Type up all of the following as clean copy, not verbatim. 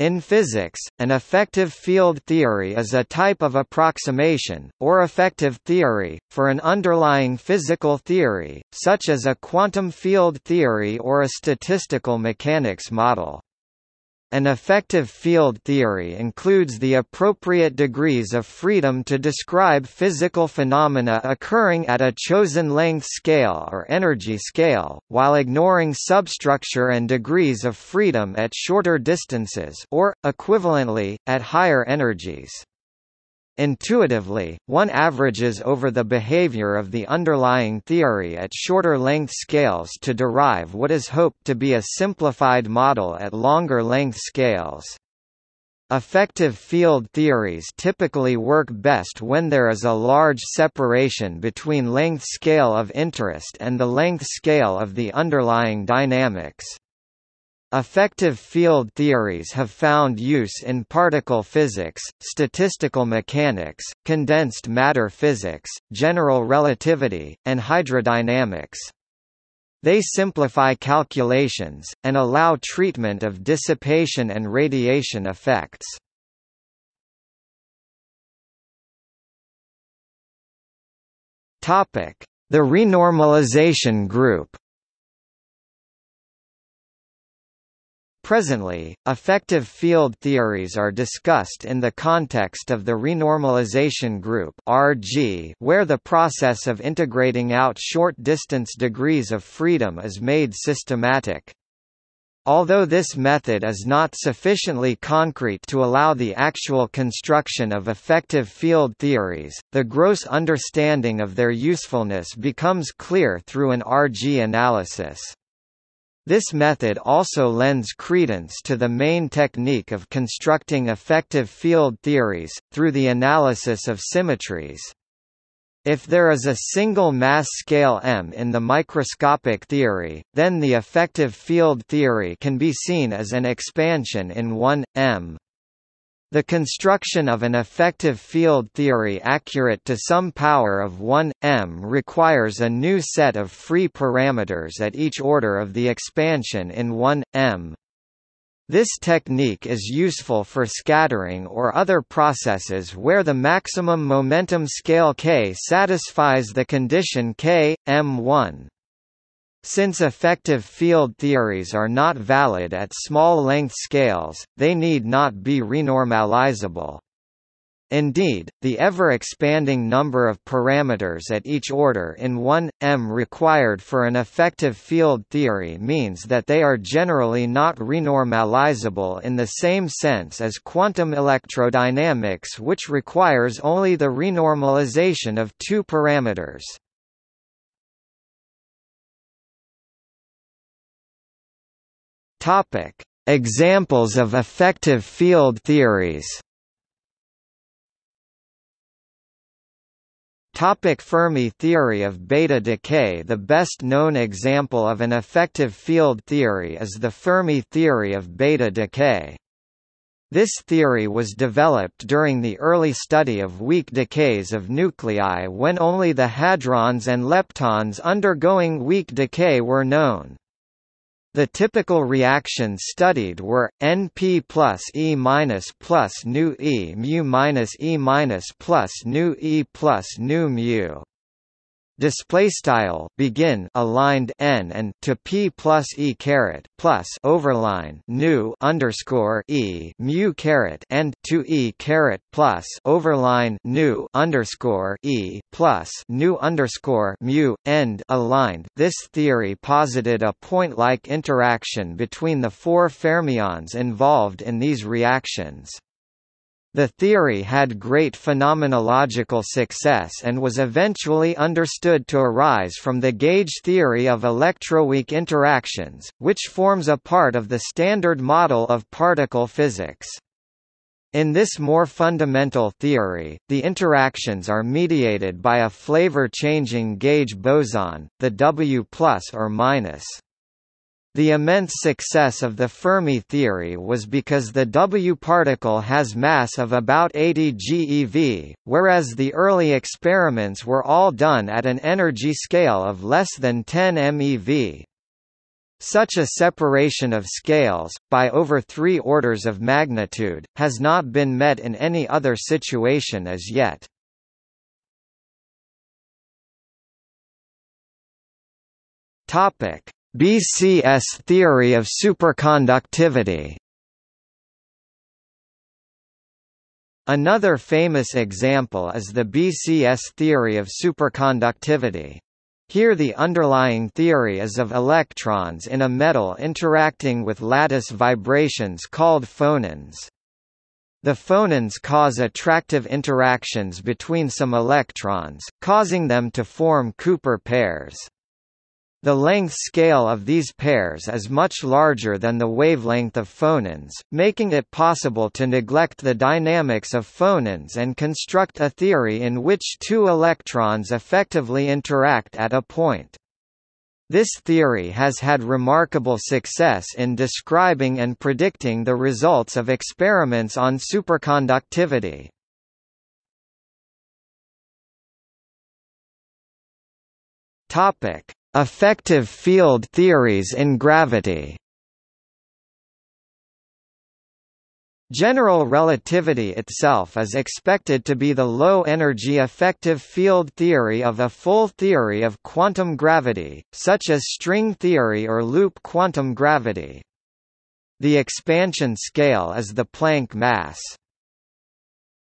In physics, an effective field theory is a type of approximation, or effective theory, for an underlying physical theory, such as a quantum field theory or a statistical mechanics model. An effective field theory includes the appropriate degrees of freedom to describe physical phenomena occurring at a chosen length scale or energy scale, while ignoring substructure and degrees of freedom at shorter distances or, equivalently, at higher energies. Intuitively, one averages over the behavior of the underlying theory at shorter length scales to derive what is hoped to be a simplified model at longer length scales. Effective field theories typically work best when there is a large separation between length scale of interest and the length scale of the underlying dynamics. Effective field theories have found use in particle physics, statistical mechanics, condensed matter physics, general relativity, and hydrodynamics. They simplify calculations, and allow treatment of dissipation and radiation effects. The renormalization group. Presently, effective field theories are discussed in the context of the renormalization group (RG), where the process of integrating out short-distance degrees of freedom is made systematic. Although this method is not sufficiently concrete to allow the actual construction of effective field theories, the gross understanding of their usefulness becomes clear through an RG analysis. This method also lends credence to the main technique of constructing effective field theories, through the analysis of symmetries. If there is a single mass scale m in the microscopic theory, then the effective field theory can be seen as an expansion in 1 m. The construction of an effective field theory accurate to some power of 1 m requires a new set of free parameters at each order of the expansion in 1 m. This technique is useful for scattering or other processes where the maximum momentum scale k satisfies the condition k, m1. Since effective field theories are not valid at small length scales, they need not be renormalizable. Indeed, the ever-expanding number of parameters at each order in 1 m required for an effective field theory means that they are generally not renormalizable in the same sense as quantum electrodynamics, which requires only the renormalization of two parameters. Topic: Examples of effective field theories. Topic: Fermi theory of beta decay. The best known example of an effective field theory is the Fermi theory of beta decay. This theory was developed during the early study of weak decays of nuclei when only the hadrons and leptons undergoing weak decay were known. The typical reactions studied were Np plus E minus plus nu E mu minus E minus plus nu E plus nu mu. Display style begin aligned n and to p plus e caret plus overline nu underscore e mu caret and to e caret plus overline nu underscore e plus nu underscore mu end aligned. This theory posited a point-like interaction between the four fermions involved in these reactions. The theory had great phenomenological success and was eventually understood to arise from the gauge theory of electroweak interactions, which forms a part of the standard model of particle physics. In this more fundamental theory, the interactions are mediated by a flavor-changing gauge boson, the W+ or minus. The immense success of the Fermi theory was because the W particle has mass of about 80 GeV, whereas the early experiments were all done at an energy scale of less than 10 MeV. Such a separation of scales, by over 3 orders of magnitude, has not been met in any other situation as yet. BCS theory of superconductivity. Another famous example is the BCS theory of superconductivity. Here the underlying theory is of electrons in a metal interacting with lattice vibrations called phonons. The phonons cause attractive interactions between some electrons, causing them to form Cooper pairs. The length scale of these pairs is much larger than the wavelength of phonons, making it possible to neglect the dynamics of phonons and construct a theory in which 2 electrons effectively interact at a point. This theory has had remarkable success in describing and predicting the results of experiments on superconductivity. Effective field theories in gravity. General relativity itself is expected to be the low-energy effective field theory of a full theory of quantum gravity, such as string theory or loop quantum gravity. The expansion scale is the Planck mass.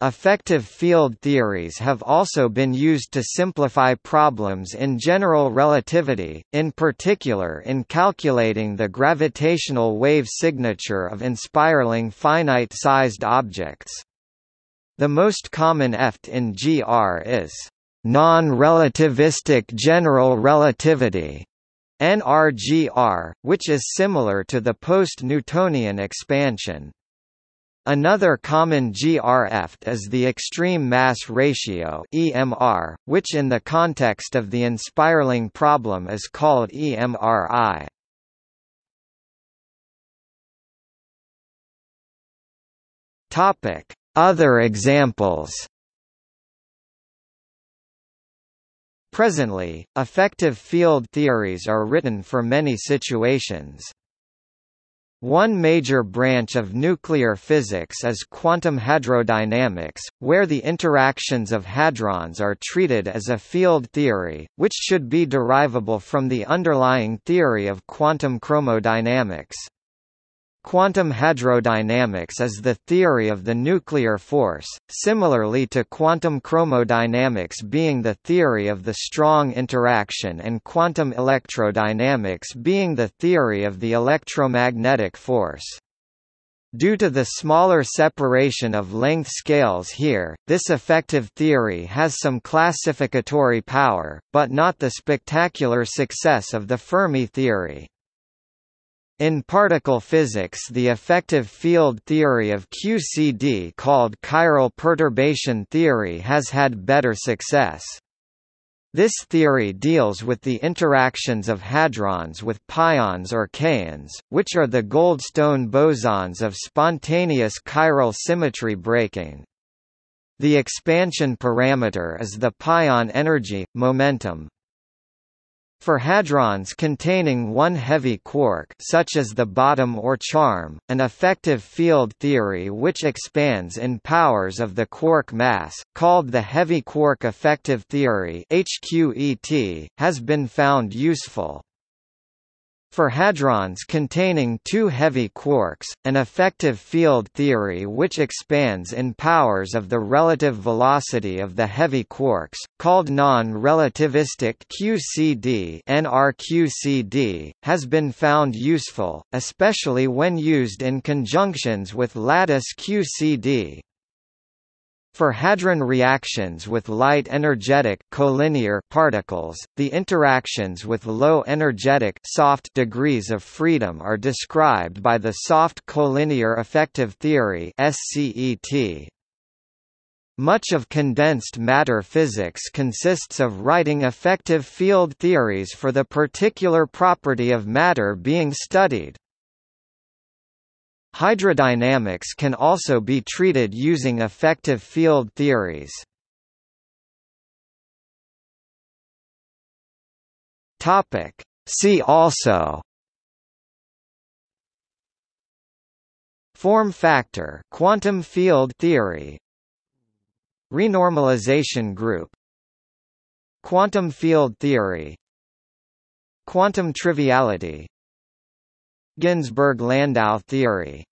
Effective field theories have also been used to simplify problems in general relativity, in particular in calculating the gravitational wave signature of spiraling finite-sized objects. The most common EFT in GR is non-relativistic general relativity, NRGR, which is similar to the post-Newtonian expansion. Another common GR EFT is the extreme mass ratio (EMR), which in the context of the spiraling problem is called EMRI. Topic: Other examples. Presently, effective field theories are written for many situations. One major branch of nuclear physics is quantum hadrodynamics, where the interactions of hadrons are treated as a field theory, which should be derivable from the underlying theory of quantum chromodynamics. Quantum hadrodynamics is the theory of the nuclear force, similarly to quantum chromodynamics being the theory of the strong interaction and quantum electrodynamics being the theory of the electromagnetic force. Due to the smaller separation of length scales here, this effective theory has some classificatory power, but not the spectacular success of the Fermi theory. In particle physics, the effective field theory of QCD called chiral perturbation theory has had better success. This theory deals with the interactions of hadrons with pions or kaons, which are the Goldstone bosons of spontaneous chiral symmetry breaking. The expansion parameter is the pion energy momentum. For hadrons containing one heavy quark, such as the bottom or charm, an effective field theory which expands in powers of the quark mass, called the heavy quark effective theory (HQET), has been found useful. For hadrons containing 2 heavy quarks, an effective field theory which expands in powers of the relative velocity of the heavy quarks, called non-relativistic QCD (NRQCD), has been found useful, especially when used in conjunctions with lattice QCD. For hadron reactions with light-energetic collinear particles, the interactions with low-energetic soft degrees of freedom are described by the soft collinear effective theory (SCET). Much of condensed matter physics consists of writing effective field theories for the particular property of matter being studied. Hydrodynamics can also be treated using effective field theories. See also Form factor, quantum field theory, renormalization group, quantum field theory, quantum triviality, Ginzburg-Landau theory.